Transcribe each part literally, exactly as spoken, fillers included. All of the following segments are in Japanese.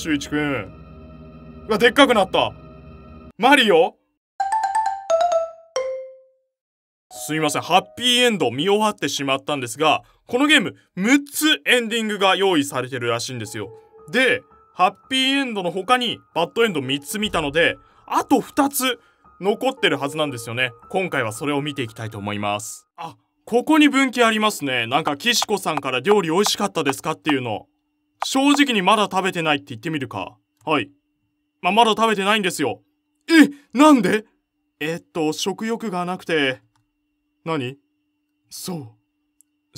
周一くん。うわ、でっかくなった。マリオ？すみません、ハッピーエンド見終わってしまったんですが、このゲームむっつエンディングが用意されてるらしいんですよ。で、ハッピーエンドの他にバッドエンドみっつ見たので、あとふたつ残ってるはずなんですよね。今回はそれを見ていきたいと思います。あ、ここに分岐ありますね。なんか岸子さんから料理美味しかったですかっていうの。正直にまだ食べてないって言ってみるか。はい。まあ、まだ食べてないんですよ。え、なんで？えっと、食欲がなくて。何？そう。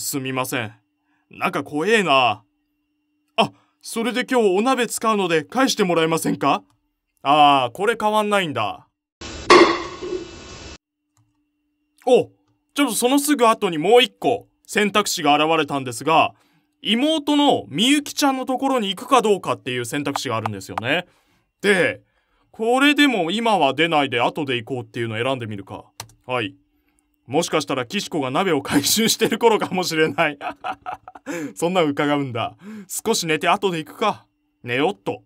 すみません。なんか怖えな。あ、それで今日お鍋使うので返してもらえませんか？ああ、これ変わんないんだ。お、ちょっとそのすぐ後にもう一個選択肢が現れたんですが、妹のみゆきちゃんのところに行くかどうかっていう選択肢があるんですよね。で、これでも今は出ないで後で行こうっていうのを選んでみるか。はい。もしかしたら岸子が鍋を回収してる頃かもしれない。そんな伺うんだ。少し寝て後で行くか。寝よっと。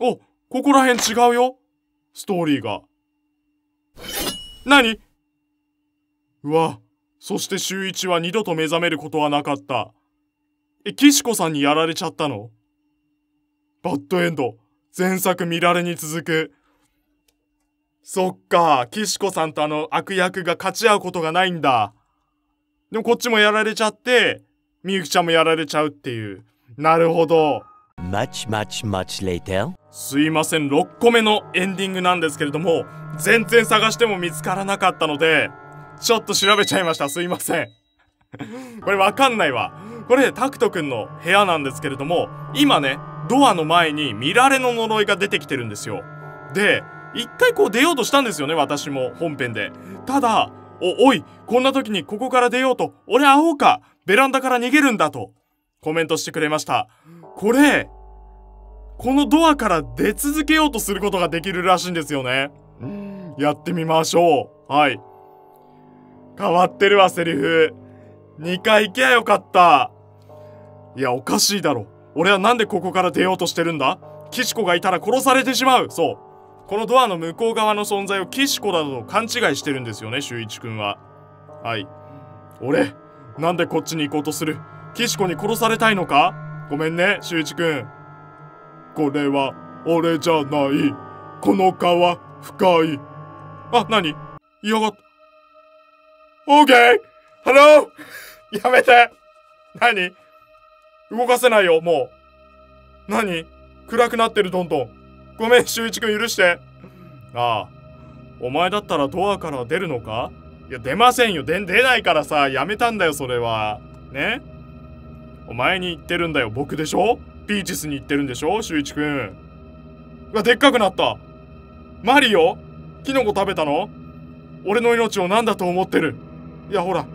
お、ここら辺違うよ。ストーリーが。何？うわ、そして周一は二度と目覚めることはなかった。え、岸子さんにやられちゃったの？バッドエンド。前作見られに続く。そっか、岸子さんとあの悪役が勝ち合うことがないんだ。でもこっちもやられちゃって、みゆきちゃんもやられちゃうっていう。なるほど。Much, much, much later. すいません、ろっこめのエンディングなんですけれども、全然探しても見つからなかったので、ちょっと調べちゃいました。すいません。これわかんないわ。これ、タクトくんの部屋なんですけれども、今ね、ドアの前に見られの呪いが出てきてるんですよ。で、一回こう出ようとしたんですよね、私も本編で。ただ、お、おい、こんな時にここから出ようと、俺アホか、ベランダから逃げるんだと、コメントしてくれました。これ、このドアから出続けようとすることができるらしいんですよね。やってみましょう。はい。変わってるわ、セリフ。にかい行けばよかった。いや、おかしいだろ。俺はなんでここから出ようとしてるんだ？岸子がいたら殺されてしまう。そう。このドアの向こう側の存在を岸子だと勘違いしてるんですよね、周一くんは。はい。俺、なんでこっちに行こうとする？岸子に殺されたいのか？ごめんね、周一くん。これは、俺じゃない。この川、深い。あ、なに？嫌がった。オーケー！ハロー！やめて！なに？動かせないよ、もう。なに？暗くなってる、どんどん。ごめん、周一くん許して。ああ、お前だったらドアから出るのか？いや、出ませんよ。で、出ないからさ、やめたんだよ、それは。ね？お前に言ってるんだよ、僕でしょ？ピーチスに言ってるんでしょ、周一くん。うわ、でっかくなった。マリオ？キノコ食べたの？俺の命を何だと思ってる？いや、ほら。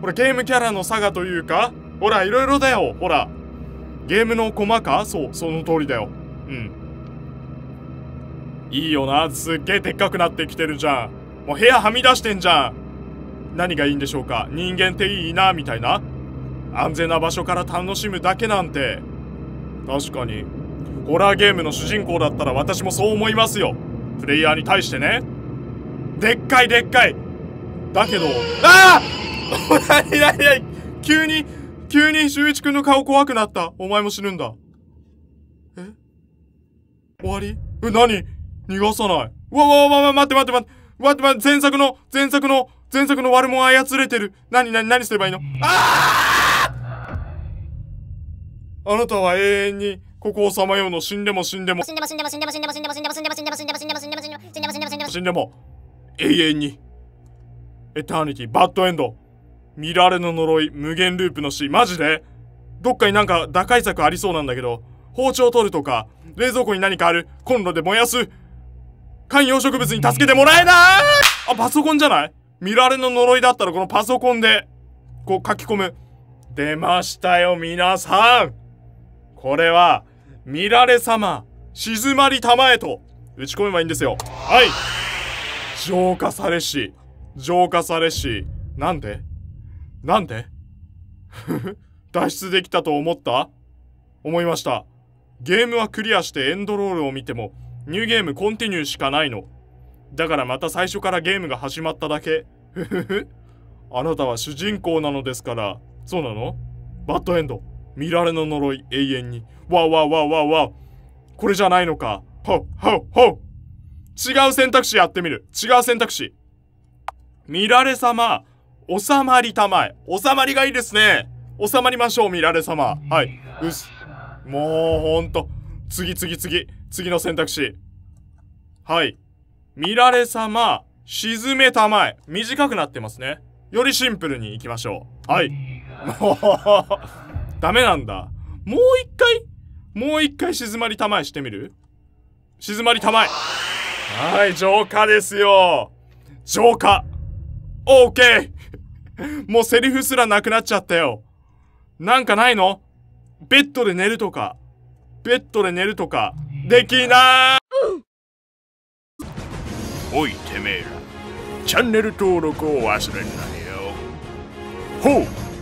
ほら、ゲームキャラの差がというか、ほら、いろいろだよ、ほら。ゲームの駒か？そう、その通りだよ。うん。いいよな、すっげえでっかくなってきてるじゃん。もう部屋はみ出してんじゃん。何がいいんでしょうか。人間っていいなみたいな。安全な場所から楽しむだけなんて。確かにホラーゲームの主人公だったら私もそう思いますよ。プレイヤーに対してね。でっかいでっかいだけど、ああ何何急に急に周一くんの顔怖くなった。お前も死ぬんだ。え、終わり？え、何？逃がさない。うわわわわ、待って待って待って。待って待って、前作の、前作の、前作の悪者操れてる。何何何すればいいの？ああ！あなたは永遠に、ここをさまようの、死んでも死んでも。死んでも死んでも死んでも死んでも死んでも死んでも死んでも死んでも死んでも死んでも死んでも死んでも死んでも死んでも死んでも死んでも永遠に。エターニティ、バッドエンド。見られの呪い、無限ループの死。マジで？どっかになんか打開策ありそうなんだけど。包丁取るとか、冷蔵庫に何かある、コンロで燃やす。観葉植物に助けてもらえない。あ、パソコンじゃない？見られの呪いだったらこのパソコンで、こう書き込む。出ましたよ、皆さん。これは、見られ様、静まりたまえと、打ち込めばいいんですよ。はい。浄化されし、浄化されし、なんで？なんで？ふふ、脱出できたと思った？思いました。ゲームはクリアしてエンドロールを見てもニューゲームコンティニューしかないの。だからまた最初からゲームが始まっただけ。ふふふ。あなたは主人公なのですから。そうなの？バッドエンド。見られの呪い永遠に。わわわわわ。これじゃないのか。ほっほっほっ。違う選択肢やってみる。違う選択肢。見られ様。収まりたまえ。収まりがいいですね。収まりましょう、見られ様。はい。うっす。もうほんと。次次次。次の選択肢。はい。見られ様、沈めたまえ。短くなってますね。よりシンプルに行きましょう。はい。もう、ダメなんだ。もう一回、もう一回静まりたまえしてみる？静まりたまえ。はい、浄化ですよ。浄化。オーケー。もうセリフすらなくなっちゃったよ。なんかないの？ベッドで寝るとか。ベッドで寝るとか。できなーい。おいてめえら、チャンネル登録を忘れんなよ。ほう。